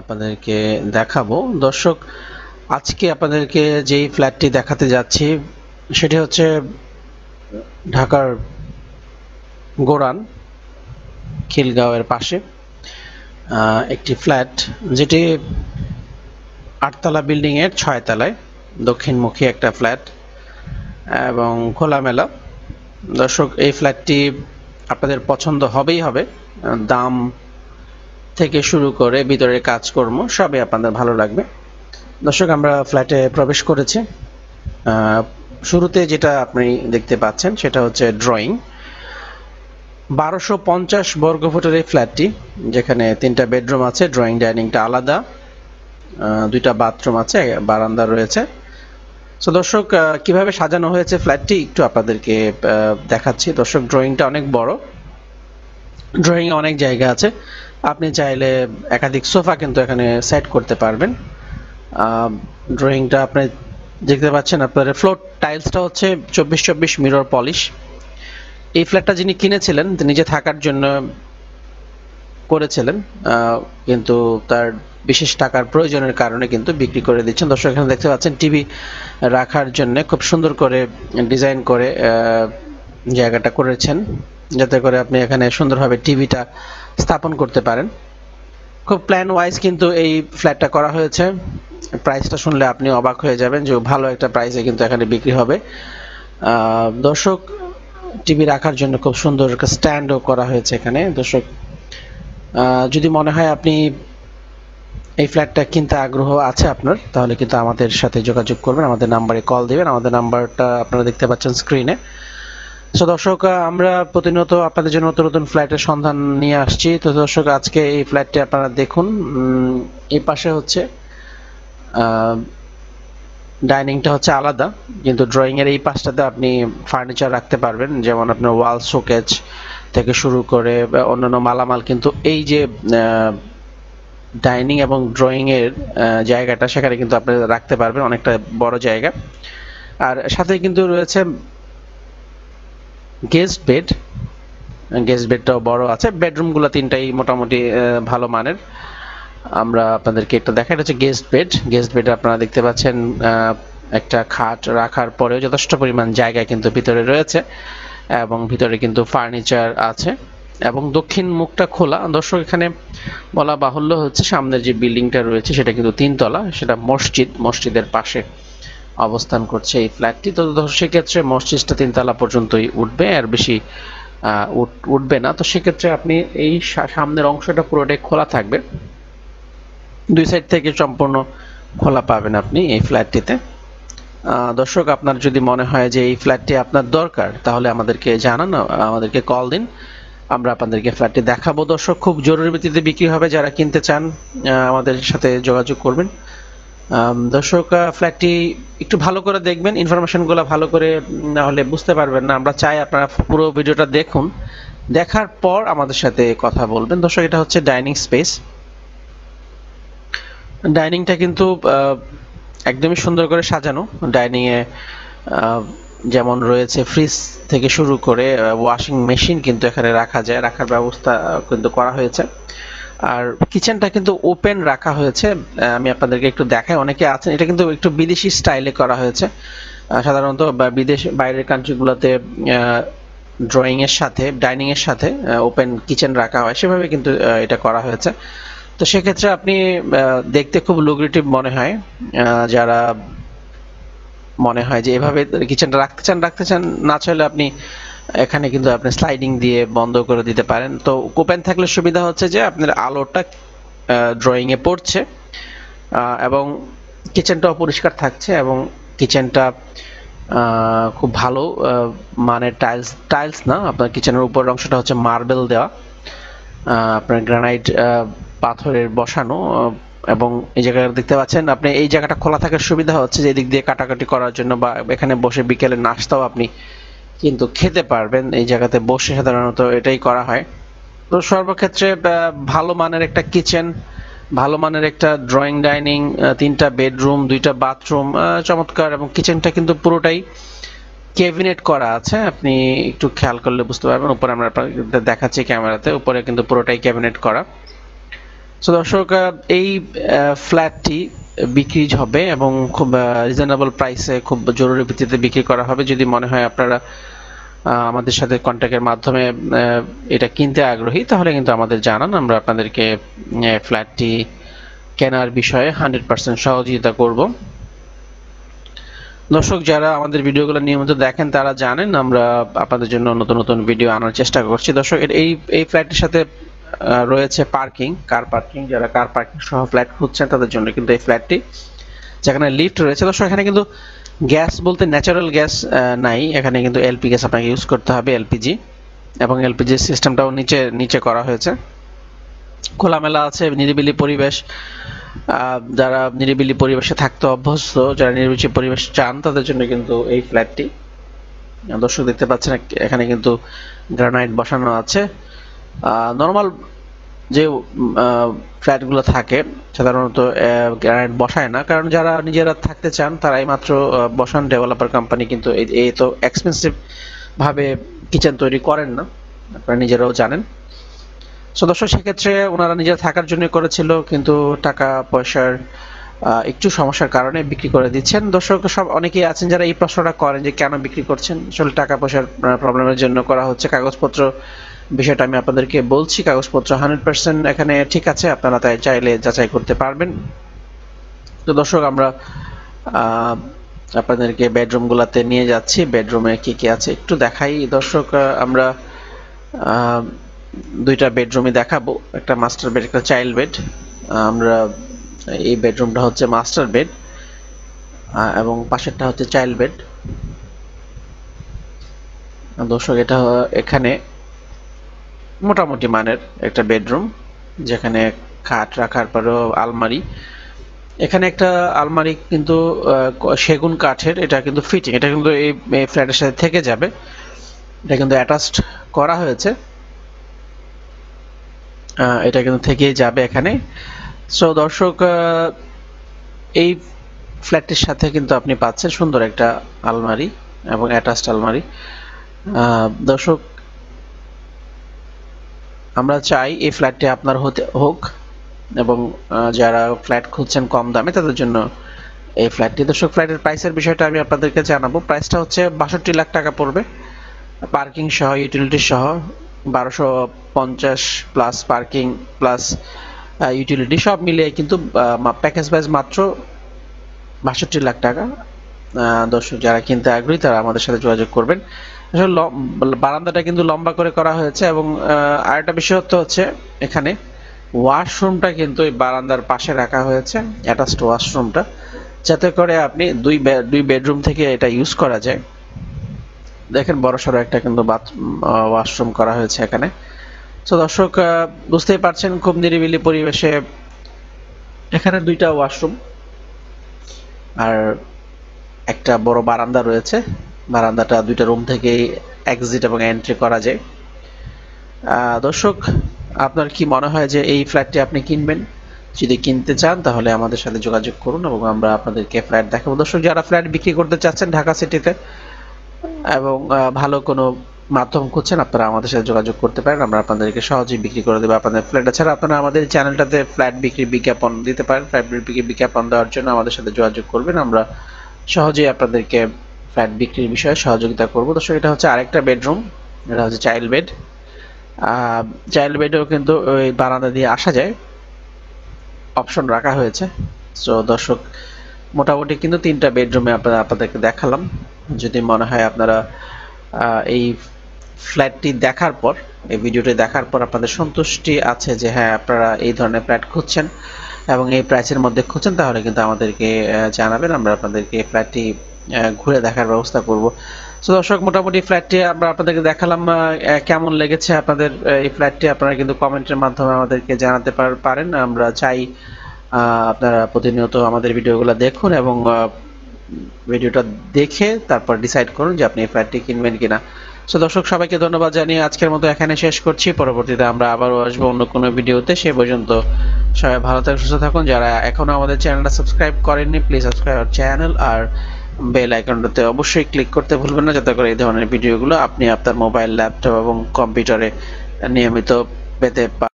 আপনাদেরকে দেখাবো। দর্শক, আজকে আপনাদেরকে যেই ফ্ল্যাটটি দেখাতে যাচ্ছি সেটি হচ্ছে ঢাকার গোরান খিলগাঁওয়ের পাশে একটি ফ্ল্যাট, যেটি আটতলা বিল্ডিংয়ের ছয়তলায় দক্ষিণমুখী একটা ফ্ল্যাট এবং খোলামেলা। দর্শক, এই ফ্ল্যাটটি আপনাদের পছন্দ হবেই হবে। দাম থেকে শুরু করে ভিতরের কাজকর্ম সবই আপনাদের ভালো লাগবে। দর্শক, আমরা ফ্ল্যাটে প্রবেশ করেছি। শুরুতে যেটা আপনি দেখতে পাচ্ছেন সেটা হচ্ছে ড্রয়িং। 1250 বর্গফুটের এই ফ্ল্যাটটি, যেখানে 3টা বেডরুম আছে, ড্রয়িং ডাইনিংটা আলাদা, 2টা বাথরুম আছে, বারান্দা রয়েছে। তো দর্শক, কিভাবে সাজানো হয়েছে ফ্ল্যাটটি একটু আপনাদেরকে দেখাচ্ছি। দর্শক, ড্রয়িংটা অনেক বড়, ড্রয়িংয়ে অনেক জায়গা আছে। আপনি চাইলে একাধিক সোফা কিন্তু এখানে সেট করতে পারবেন। ড্রয়িংটা আপনি দেখতে পাচ্ছেন। আপনার ফ্লোর টাইলসটা হচ্ছে 24x24 মিরর পলিশ। এই ফ্ল্যাটটা যিনি কিনেছিলেন নিজে থাকার জন্য করেছিলেন, কিন্তু তার বিশেষ টাকার প্রয়োজনের কারণে কিন্তু বিক্রি করে দিচ্ছেন। দর্শক, এখানে দেখতে পাচ্ছেন টিভি রাখার জন্য খুব সুন্দর করে ডিজাইন করে জায়গাটা করেছেন, যাতে করে আপনি এখানে সুন্দরভাবে টিভিটা স্থাপন করতে পারেন। খুব প্ল্যান ওয়াইজ কিন্তু এই ফ্ল্যাটটা করা হয়েছে। প্রাইসটা শুনলে আপনি অবাক হয়ে যাবেন যে ভালো একটা প্রাইসে কিন্তু এখানে বিক্রি হবে। দর্শক, টিভি রাখার জন্য খুব সুন্দর একটা স্ট্যান্ডও করা হয়েছে এখানে। দর্শক, যদি মনে হয় আপনি এই ফ্ল্যাটটা কিনতে আগ্রহ আছে আপনার, তাহলে কিন্তু আমাদের সাথে যোগাযোগ করবেন, আমাদের নাম্বারে কল দেবেন। আমাদের নাম্বারটা আপনারা দেখতে পাচ্ছেন স্ক্রিনে। সো দর্শক, আমরা প্রতিনিয়ত আপনাদের জন্য নতুন নতুন ফ্ল্যাটের সন্ধান নিয়ে আসছি। তো দর্শক, আজকে এই ফ্ল্যাটটি আপনারা দেখুন। এই পাশে হচ্ছে ডাইনিংটা হচ্ছে আলাদা, কিন্তু ড্রয়িংয়ের এই পাশটাতে আপনি ফার্নিচার রাখতে পারবেন, যেমন আপনার ওয়াল শোকেজ থেকে শুরু করে অন্যান্য মালামাল। কিন্তু এই যে ডাইনিং এবং ড্রয়িংয়ের জায়গাটা, সেখানে কিন্তু আপনি রাখতে পারবেন অনেকটা বড় জায়গা। আর সাথে কিন্তু রয়েছে গেস্ট বেড, গেস্ট বেডটাও বড় আছে। বেডরুমগুলো 3টাই মোটামুটি ভালো মানের। আমরা আপনাদেরকে একটা দেখা, এটা হচ্ছে গেস্ট বেড। গেস্ট বেডে আপনারা দেখতে পাচ্ছেন একটা খাট রাখার পরেও যথেষ্ট পরিমাণ জায়গা কিন্তু ভিতরে রয়েছে, এবং ভিতরে কিন্তু ফার্নিচার আছে এবং দক্ষিণ মুখটা খোলা। দর্শক, এখানে বলা বাহুল্য হচ্ছে সামনের যে বিল্ডিংটা রয়েছে সেটা কিন্তু 3তলা, সেটা মসজিদের পাশে অবস্থান করছে এই ফ্ল্যাটটি। তো সেক্ষেত্রে মসজিদটা 3তলা পর্যন্তই উঠবে, আর বেশি উঠবে না। তো সেক্ষেত্রে আপনি এই সামনের অংশটা পুরোটাই খোলা থাকবে, দুই সাইড থেকে সম্পূর্ণ খোলা পাবেন আপনি এই ফ্ল্যাটটিতে। দর্শক, আপনার যদি মনে হয় যে এই ফ্ল্যাটটি আপনার দরকার, তাহলে আমাদেরকে জানান, আমাদেরকে কল দিন, আমরা আপনাদেরকে ফ্ল্যাটটি দেখাবো। দর্শক, খুব জরুরি ভিত্তিতে বিক্রি হবে। যারা কিনতে চান আমাদের সাথে যোগাযোগ করবেন। দর্শক, ফ্ল্যাটটি একটু ভালো করে দেখবেন, ইনফরমেশনগুলো ভালো করে না হলে বুঝতে পারবেন না। আমরা চাই আপনারা পুরো ভিডিওটা দেখুন, দেখার পর আমাদের সাথে কথা বলবেন। দর্শক, এটা হচ্ছে ডাইনিং স্পেস। ডাইনিংটা কিন্তু একদমই সুন্দর করে সাজানো। ডাইনিংয়ে যেমন রয়েছে ফ্রিজ থেকে শুরু করে ওয়াশিং মেশিন কিন্তু এখানে রাখা যায়, রাখার ব্যবস্থা কিন্তু করা হয়েছে। আর কিচেনটা কিন্তু ওপেন রাখা হয়েছে। আমি আপনাদেরকে একটু দেখাই, অনেকে আছেন। এটা কিন্তু একটু বিদেশি স্টাইলে করা হয়েছে। সাধারণত বিদেশ বাইরের কান্ট্রিগুলোতে ড্রয়িংয়ের সাথে ডাইনিংয়ের সাথে ওপেন কিচেন রাখা হয়, সেভাবে কিন্তু এটা করা হয়েছে। তো সেক্ষেত্রে আপনি দেখতে খুব লুক্রেটিভ মনে হয়। যারা মনে হয় যে এভাবে কিচেনটা রাখতে চান, না চাইলে আপনি এখানে কিন্তু আপনি স্লাইডিং দিয়ে বন্ধ করে দিতে পারেন। তো ওপেন থাকলে সুবিধা হচ্ছে যে আপনার আলোটা ড্রয়িংয়ে পড়ছে, এবং কিচেনটাও পরিষ্কার থাকছে, এবং কিচেনটা খুব ভালো মানে টাইলস না, আপনার কিচেনের উপরের অংশটা হচ্ছে মার্বেল দেওয়া, আপনার গ্রানাইট পাথরের বসানো। এবং এই জায়গাটা দেখতে পাচ্ছেন, আপনি এই জায়গাটা খোলা থাকার সুবিধা হচ্ছে যে এদিক দিয়ে কাটাকাটি করার জন্য, বা এখানে বসে বিকেলে নাস্তাও আপনি কিন্তু খেতে পারবেন এই জায়গাতে বসে। সাধারণত এটাই করা হয়। তো সর্বক্ষেত্রে ভালো মানের একটা কিচেন, ভালো মানের একটা ড্রয়িং ডাইনিং, 3টা বেডরুম, 2টা বাথরুম, চমৎকার। এবং কিচেনটা কিন্তু পুরোটাই ক্যাবিনেট করা আছে, আপনি একটু খেয়াল করলে বুঝতে পারবেন। উপরে আমরা দেখাচ্ছি ক্যামেরাতে, উপরে কিন্তু পুরোটাই ক্যাবিনেট করা। So दर्शक ये flat टी बिक्री होबे एवं खूब reasonable price है खूब ज़रूरी बित्ते बिक्री करा होबे जो दी मने है अपना আমাদের সাথে কন্টাক্টের মাধ্যমে এটা কিনতে আগ্রহী তাহলে কিন্তু আমাদের জানান আমরা আপনাদেরকে ফ্ল্যাটটি কেনার বিষয়ে 100% সহযোগিতা করব দর্শক যারা আমাদের ভিডিওগুলো নিয়মিত দেখেন তারা জানেন আমরা আপনাদের জন্য নতুন নতুন ভিডিও আনার চেষ্টা করছি দর্শক এই এই ফ্ল্যাটের সাথে রয়েছে পার্কিং কার পার্কিং যারা কার পার্কিং সহ ফ্ল্যাট খুঁজছেন তাদের জন্য কিন্তু এই ফ্ল্যাটটি যেখানে লিফট রয়েছে দর্শক এখানে কিন্তু গ্যাস বলতে ন্যাচারাল গ্যাস নাই এখানে কিন্তু এলপি গ্যাস আপনাকে ইউজ করতে হবে এলপিজি এবং এলপিজি সিস্টেমটাও নিচে নিচে করা হয়েছে খোলামেলা আছে নিরিবিলি পরিবেশ যারা নিরিবিলি পরিবেশে থাকতে অভ্যস্ত যারা নিরিবিলি পরিবেশ চান তাদের জন্য কিন্তু এই ফ্ল্যাটটি দর্শক দেখতে পাচ্ছেন এখানে কিন্তু গ্রানাইট বসানো আছে নরমাল যে ফ্ল্যাটগুলো থাকে সাধারণত গ্রানাইট বসায় না কারণ যারা নিজেরা থাকতে চান তারাই মাত্র বসান ডেভেলপার কোম্পানি কিন্তু এই তো এক্সপেন্সিভ ভাবে কিচেন তৈরি করেন না আপনারা নিজেরাও জানেন সো দর্শক সেক্ষেত্রে ওনারা নিজেরা থাকার জন্য করেছিল কিন্তু টাকা পয়সার একটু সমস্যার কারণে বিক্রি করে দিচ্ছেন দর্শক সব অনেকেই আছেন যারা এই প্রশ্নটা করেন যে কেন বিক্রি করছেন আসলে টাকা পয়সার প্রবলেমের জন্য করা হচ্ছে কাগজপত্র বিষয়টা আমি আপনাদেরকে বলছি কাগজপত্র 100% এখানে ঠিক আছে আপনারা তাই চাইলে যাচাই করতে পারবেন তো দর্শক আমরা আপনাদেরকে বেডরুমগুলোতে নিয়ে যাচ্ছি বেডরুমে কি কি আছে একটু দেখাই দর্শক আমরা দুইটা বেডরুমই দেখাবো একটা মাস্টার বেড একটা চাইল্ড বেড আমরা এই বেডরুমটা হচ্ছে মাস্টার বেড এবং পাশেরটা হচ্ছে চাইল্ড বেড দর্শক এটা এখানে মোটামুটি মানের একটা বেডরুম যেখানে খাট রাখার পরেও আলমারি এখানে একটা আলমারি কিন্তু সেগুন কাঠের এটা কিন্তু ফিটিং এটা কিন্তু এই ফ্ল্যাটের সাথে থেকে যাবে এটা কিন্তু অ্যাটাচড করা হয়েছে এটা কিন্তু থেকেই যাবে এখানে সো দর্শক এই ফ্ল্যাটের সাথে কিন্তু আপনি পাচ্ছেন সুন্দর একটা আলমারি এবং অ্যাটাচড আলমারি দর্শক আমরা চাই এই ফ্ল্যাটটি আপনার হতে হোক এবং যারা ফ্ল্যাট খুঁজছেন কম দামে তাদের জন্য এই ফ্ল্যাটটি দর্শক ফ্ল্যাটের প্রাইসের বিষয়টা আমি আপনাদেরকে জানাবো প্রাইসটা হচ্ছে ৬২ লাখ টাকা পড়বে পার্কিং সহ ইউটিলিটি সহ ১২৫০ প্লাস পার্কিং প্লাস ইউটিলিটি সব মিলিয়ে কিন্তু প্যাকেজ ওয়াইজ মাত্র ৬২ লাখ টাকা দর্শক যারা কিনতে আগ্রহী তারা আমাদের সাথে যোগাযোগ করবেন আসলে বারান্দাটা কিন্তু লম্বা করে করা হয়েছে এবং আরেকটা বিশেষত্ব হচ্ছে এখানে ওয়াশরুমটা কিন্তু এই বারান্দার পাশে রাখা হয়েছে অ্যাটাচড ওয়াশরুমটা যাতে করে আপনি দুই বেডরুম থেকে এটা ইউজ করা যায় দেখেন বড়সড় একটা কিন্তু ওয়াশরুম করা হয়েছে এখানে তো দর্শক বুঝতেই পারছেন খুব নিরিবিলি পরিবেশে এখানে দুইটা ওয়াশরুম আর একটা বড় বারান্দা রয়েছে বারান্দাটা দুইটা রুম থেকে এক্সিট এবং এন্ট্রি করা যায় দর্শক আপনার কি মনে হয় যে এই ফ্ল্যাটটি আপনি কিনবেন যদি কিনতে চান তাহলে আমাদের সাথে যোগাযোগ করুন এবং আমরা আপনাদেরকে ফ্ল্যাট দেখাবো দর্শক যারা ফ্ল্যাট বিক্রি করতে চাচ্ছেন ঢাকা সিটিতে এবং ভালো কোনো মাধ্যম খুঁজছেন আপনারা আমাদের সাথে যোগাযোগ করতে পারেন আমরা আপনাদেরকে সহজেই বিক্রি করে দেব আপনাদের ফ্ল্যাট ছাড়া আপনারা আমাদের চ্যানেলটাতে ফ্ল্যাট বিক্রি বিজ্ঞাপন দিতে পারেন ফ্ল্যাট বিক্রি বিজ্ঞাপন দেওয়ার জন্য আমাদের সাথে যোগাযোগ করবেন আমরা সহজেই আপনাদেরকে ফ্ল্যাট বিক্রির বিষয়ে সহযোগিতা করব দর্শক এটা হচ্ছে আরেকটা বেডরুম এটা হচ্ছে চাইল্ড বেড চাইল্ড বেডও কিন্তু ওই বারান্দা দিয়ে আসা যায় অপশন রাখা হয়েছে সো দর্শক মোটামুটি কিন্তু তিনটা বেডরুমে আপনাদেরকে দেখালাম যদি মনে হয় আপনারা এই ফ্ল্যাটটি দেখার পর এই ভিডিওটি দেখার পর আপনাদের সন্তুষ্টি আছে যে হ্যাঁ আপনারা এই ধরনের ফ্ল্যাট খুঁজছেন এবং এই প্রাইসের মধ্যে খুঁজছেন তাহলে কিন্তু আমাদেরকে জানাবেন আমরা আপনাদেরকে ফ্ল্যাটটি ঘুরে দেখার ব্যবস্থা করব সো দর্শক মোটামুটি ফ্ল্যাটটি আমরা আপনাদেরকে দেখালাম কেমন লেগেছে আপনাদের এই ফ্ল্যাটটি আপনারা কিন্তু কমেন্টের মাধ্যমে আমাদেরকে জানাতে পারেন আমরা চাই আপনারা প্রতিনিয়ত আমাদের ভিডিওগুলো দেখুন এবং ভিডিওটা দেখে তারপর ডিসাইড করুন যে আপনি এই ফ্ল্যাটটি কিনবেন কিনা সো দর্শক সবাইকে ধন্যবাদ জানিয়ে আজকের মতো এখানে শেষ করছি পরবর্তীতে আমরা আবারও আসবো অন্য কোনো ভিডিওতে সে পর্যন্ত সবাই ভালো থাকুন সুস্থ থাকুন যারা এখনও আমাদের চ্যানেলটা সাবস্ক্রাইব করেননি প্লিজ সাবস্ক্রাইব আওয়ার চ্যানেল আর বেল আইকনটাতে অবশ্যই ক্লিক করতে ভুলবেন না যাতে করে এই ধরনের ভিডিওগুলো আপনি আপনার মোবাইল ল্যাপটপ এবং কম্পিউটারে নিয়মিত পেতে পারেন